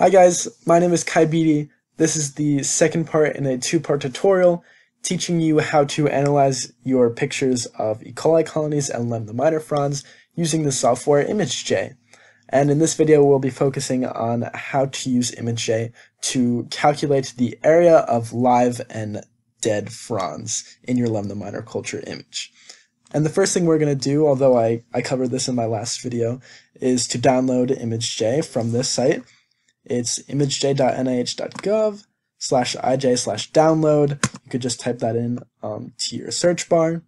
Hi guys, my name is Kai Beatty. This is the second part in a two-part tutorial teaching you how to analyze your pictures of E. coli colonies and Lemna minor fronds using the software ImageJ. And in this video we'll be focusing on how to use ImageJ to calculate the area of live and dead fronds in your Lemna minor culture image. And the first thing we're going to do, although I covered this in my last video, is to download ImageJ from this site. It's imagej.nih.gov/ij/download. You could just type that in to your search bar.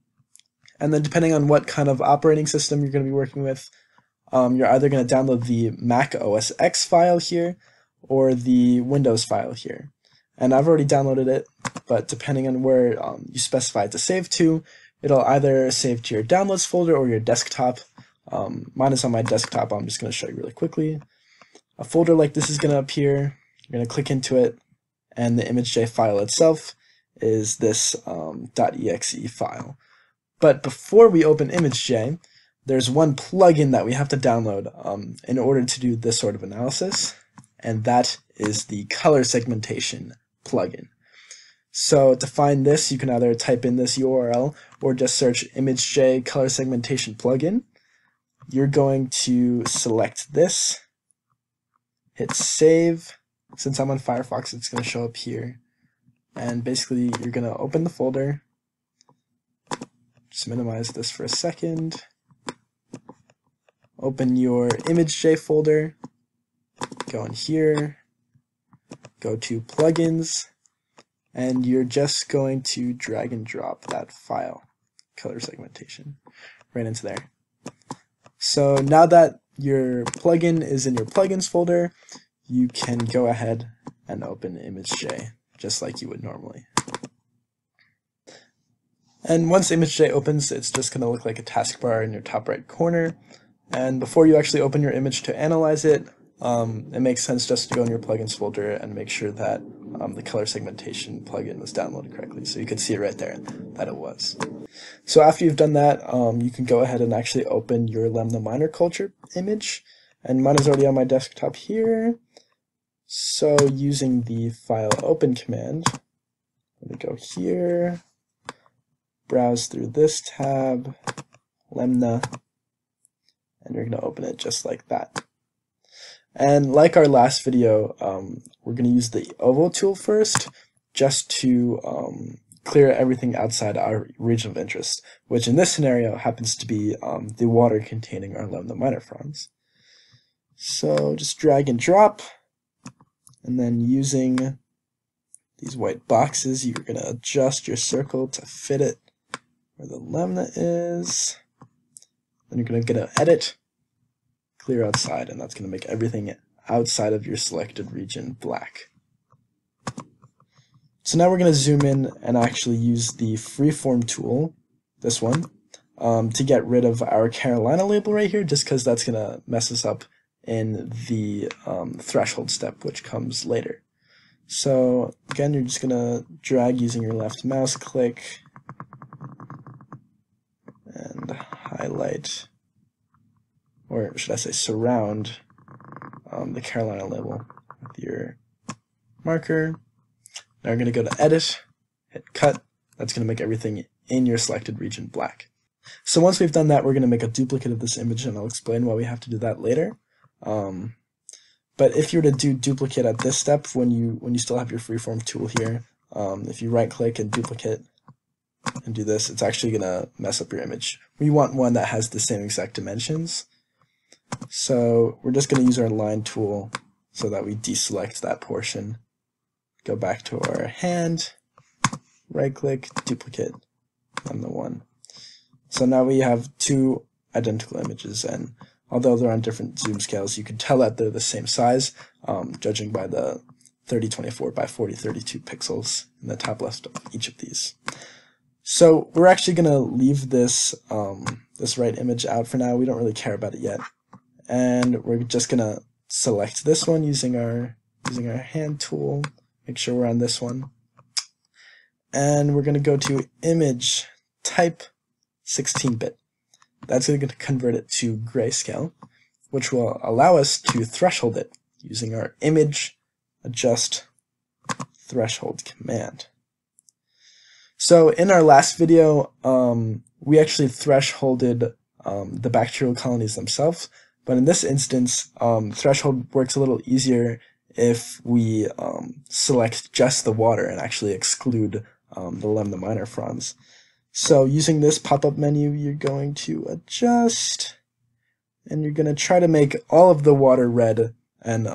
And then depending on what kind of operating system you're going to be working with, you're either going to download the Mac OS X file here or the Windows file here. And I've already downloaded it, but depending on where you specify it to save to, it'll either save to your downloads folder or your desktop. Mine is on my desktop. I'm just going to show you really quickly. A folder like this is going to appear. You're going to click into it, and the ImageJ file itself is this .exe file. But before we open ImageJ, there's one plugin that we have to download in order to do this sort of analysis, and that is the color segmentation plugin. So to find this, you can either type in this URL or just search ImageJ color segmentation plugin. You're going to select this. Hit save. Since I'm on Firefox, it's going to show up here. And basically, you're going to open the folder. Just minimize this for a second. Open your ImageJ folder. Go in here. Go to plugins. And you're just going to drag and drop that file, color segmentation, right into there. So now that your plugin is in your plugins folder, you can go ahead and open ImageJ just like you would normally. And once ImageJ opens, it's just going to look like a taskbar in your top right corner. And before you actually open your image to analyze it, it makes sense just to go in your plugins folder and make sure that the color segmentation plugin was downloaded correctly. So you could see it right there that it was. So after you've done that, you can go ahead and actually open your Lemna minor culture image. And mine is already on my desktop here. So using the file open command, I'm going to go here, browse through this tab, Lemna, and you're going to open it just like that. And like our last video, we're going to use the oval tool first just to clear everything outside our region of interest, which in this scenario happens to be the water containing our Lemna minor fronds. So just drag and drop, and then using these white boxes, you're going to adjust your circle to fit it where the Lemna is. Then you're going to get an edit, clear outside, and that's going to make everything outside of your selected region black. So now we're going to zoom in and actually use the freeform tool, this one, to get rid of our Carolina label right here, just because that's going to mess us up in the threshold step, which comes later. So again, you're just going to drag using your left mouse click and highlight, or should I say surround, the Carolina label with your marker. Now we're going to go to edit, hit cut. That's going to make everything in your selected region black. So once we've done that, we're going to make a duplicate of this image, and I'll explain why we have to do that later. But if you were to do duplicate at this step, when you still have your freeform tool here, if you right click and duplicate and do this, it's actually going to mess up your image. We want one that has the same exact dimensions. So we're just going to use our line tool so that we deselect that portion. Go back to our hand, right click, duplicate, and the one. So now we have two identical images, and although they're on different zoom scales, you can tell that they're the same size, judging by the 3024 by 4032 pixels in the top left of each of these. So we're actually going to leave this this right image out for now. We don't really care about it yet. And we're just going to select this one using our hand tool. Make sure we're on this one. And we're going to go to image type 16-bit. That's going to convert it to grayscale, which will allow us to threshold it using our image adjust threshold command. So in our last video, we actually thresholded the bacterial colonies themselves, but in this instance, threshold works a little easier if we select just the water and actually exclude the Lemna minor fronds. So using this pop-up menu, you're going to adjust, and you're going to try to make all of the water red and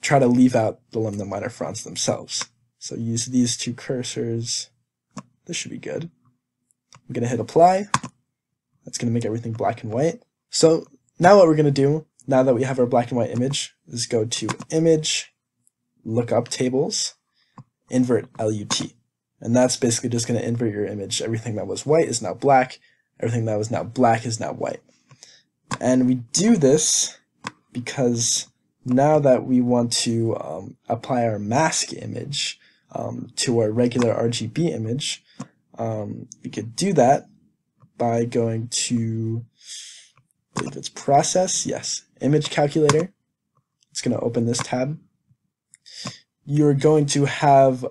try to leave out the Lemna minor fronds themselves. So use these two cursors. This should be good. I'm going to hit apply. That's going to make everything black and white. So now what we're going to do, now that we have our black and white image, is go to Image, Lookup Tables, Invert LUT. And that's basically just going to invert your image. Everything that was white is now black. Everything that was now black is now white. And we do this because now that we want to apply our mask image to our regular RGB image, we could do that by going to, I believe it's Process, yes, Image Calculator. It's going to open this tab. You're going to have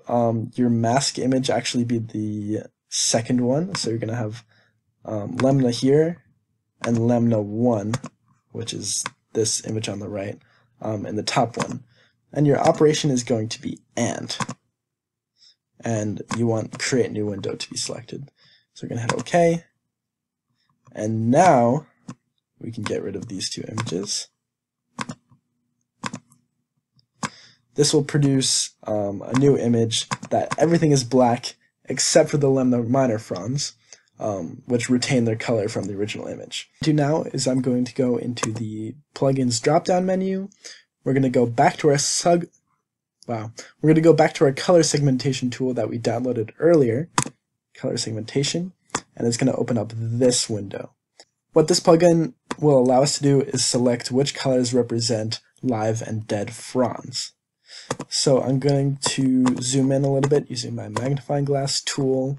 your mask image actually be the second one. So you're going to have Lemna here and Lemna 1, which is this image on the right, and the top one. And your operation is going to be AND. And you want Create New Window to be selected. So we're going to hit OK. And now we can get rid of these two images. This will produce a new image that everything is black except for the Lemna minor fronds, which retain their color from the original image. What I'm going to do now is I'm going to go into the plugins drop-down menu. We're going to go back to our color segmentation tool that we downloaded earlier, color segmentation, and it's going to open up this window. What this plugin will allow us to do is select which colors represent live and dead fronds. So I'm going to zoom in a little bit using my magnifying glass tool.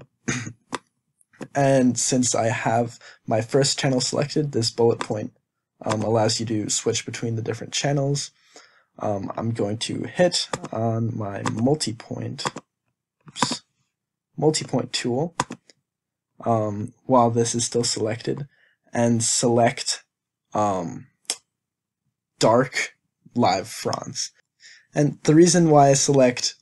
And since I have my first channel selected, this bullet point allows you to switch between the different channels. I'm going to hit on my multi-point tool while this is still selected and select dark live fronds. And the reason why I select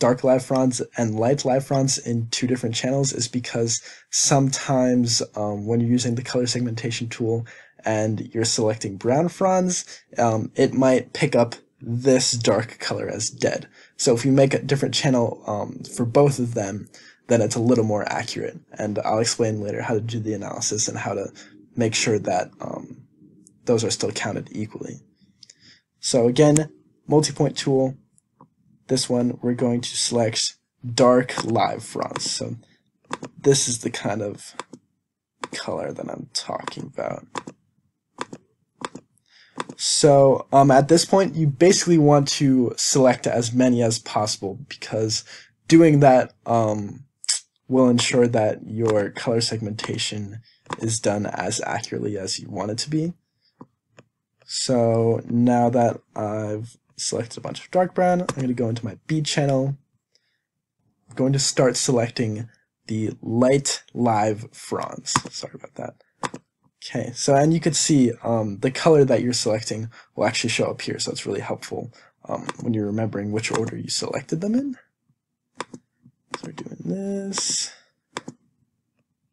dark live fronds and light live fronds in two different channels is because sometimes when you're using the color segmentation tool and you're selecting brown fronds, it might pick up this dark color as dead. So if you make a different channel for both of them, then it's a little more accurate. And I'll explain later how to do the analysis and how to make sure that those are still counted equally. So again, multi-point tool, this one, we're going to select dark live fronds. So this is the kind of color that I'm talking about. So at this point, you basically want to select as many as possible, because doing that will ensure that your color segmentation is done as accurately as you want it to be. So now that I've selected a bunch of dark brown, I'm going to go into my B channel. I'm going to start selecting the light live fronds. Sorry about that. Okay, so and you can see the color that you're selecting will actually show up here, so it's really helpful when you're remembering which order you selected them in. So we're doing this.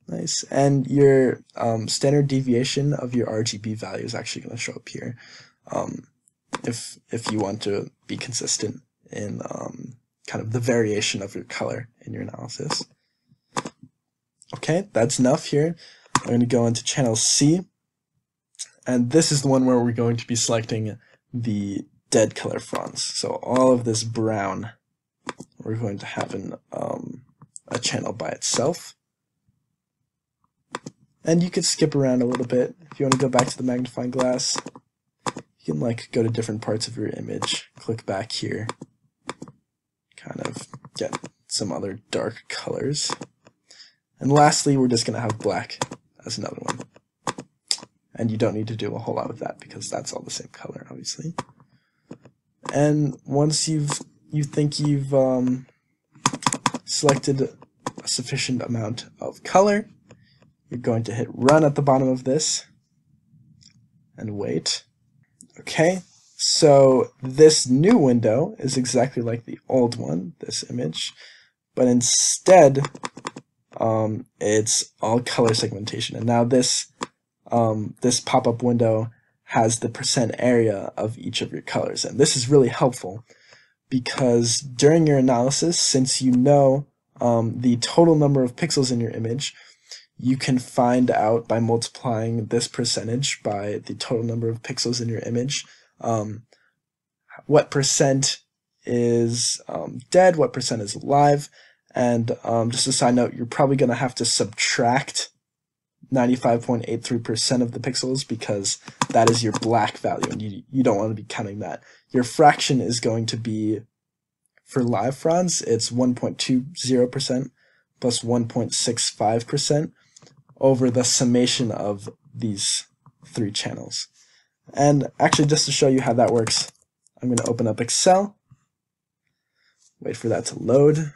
Nice, and your standard deviation of your RGB value is actually going to show up here. If you want to be consistent in kind of the variation of your color in your analysis. Okay, that's enough here. I'm going to go into channel C, and this is the one where we're going to be selecting the dead color fronds. So all of this brown we're going to have in a channel by itself. And you could skip around a little bit. If you want to go back to the magnifying glass, you can like go to different parts of your image, click back here, kind of get some other dark colors. And lastly, we're just going to have black as another one. And you don't need to do a whole lot with that because that's all the same color, obviously. And once you think you've selected a sufficient amount of color, you're going to hit run at the bottom of this and wait. Okay, so this new window is exactly like the old one, this image, but instead it's all color segmentation. And now this this pop-up window has the percent area of each of your colors, and this is really helpful because during your analysis, since you know the total number of pixels in your image, you can find out by multiplying this percentage by the total number of pixels in your image what percent is dead, what percent is alive. And just a side note, you're probably going to have to subtract 95.83% of the pixels because that is your black value, and you don't want to be counting that. Your fraction is going to be, for live fronds, it's 1.20% plus 1.65% over the summation of these three channels. And actually, just to show you how that works, I'm going to open up Excel, wait for that to load. Here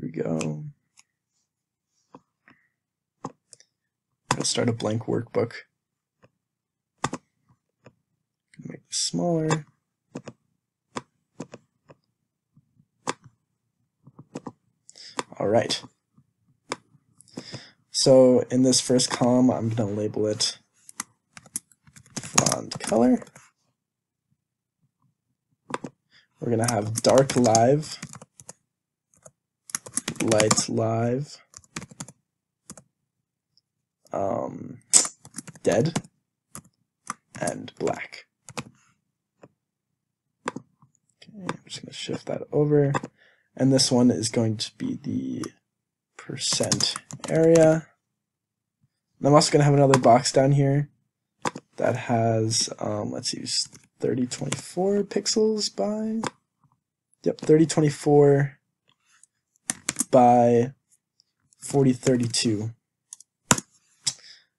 we go. Let's start a blank workbook. Make this smaller. All right. So in this first column, I'm going to label it font color. We're going to have dark live, light live, dead, and black. Okay, I'm just going to shift that over, and this one is going to be the percent area. And I'm also going to have another box down here that has, let's use 3024 pixels by, yep, 3024 by 4032.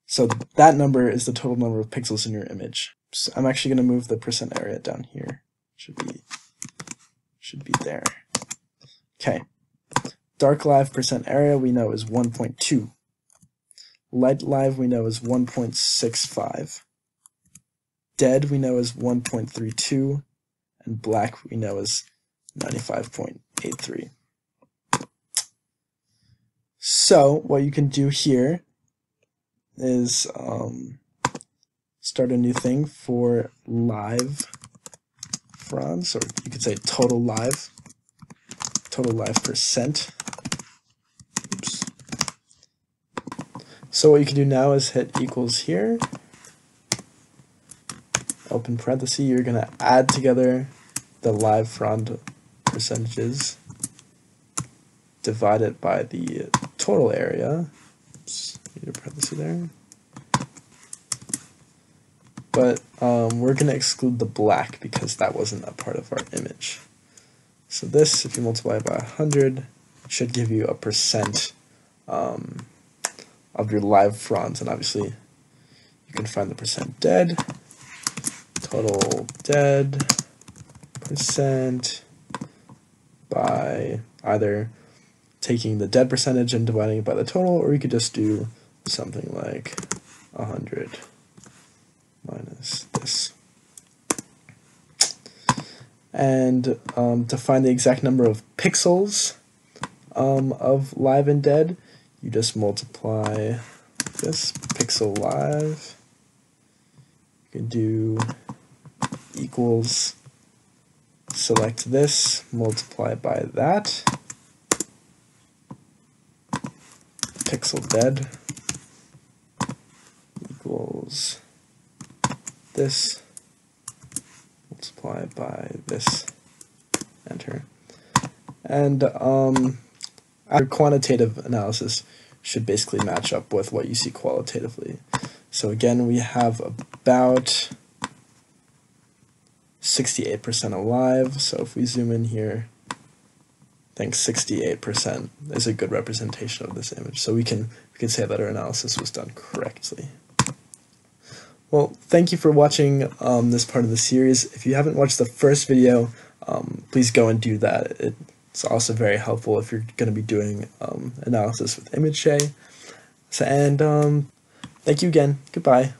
So that number is the total number of pixels in your image. So I'm actually going to move the percent area down here. Should be there. Okay. Dark live percent area we know is 1.2. Light live we know is 1.65. Dead we know is 1.32, and black we know is 95.83. So what you can do here is start a new thing for live fronds, or you could say total live percent. Oops. So what you can do now is hit equals here, open parenthesis, you're going to add together the live frond percentages, divide it by the total area. Oops. Need a parenthesis there, but we're going to exclude the black because that wasn't a part of our image. So this, if you multiply by 100, should give you a percent of your live fronds, and obviously you can find the percent dead, total dead percent by either taking the dead percentage and dividing it by the total, or you could just do something like 100 minus this. And to find the exact number of pixels of live and dead, you just multiply this pixel live. You can do equals, select this, multiply by that, pixel dead equals this, multiply by this, enter. And our quantitative analysis should basically match up with what you see qualitatively. So again, we have about 68% alive. So if we zoom in here, I think 68% is a good representation of this image. So we can say that our analysis was done correctly. Well, thank you for watching this part of the series. If you haven't watched the first video, please go and do that. It's also very helpful if you're going to be doing analysis with ImageJ. And thank you again. Goodbye.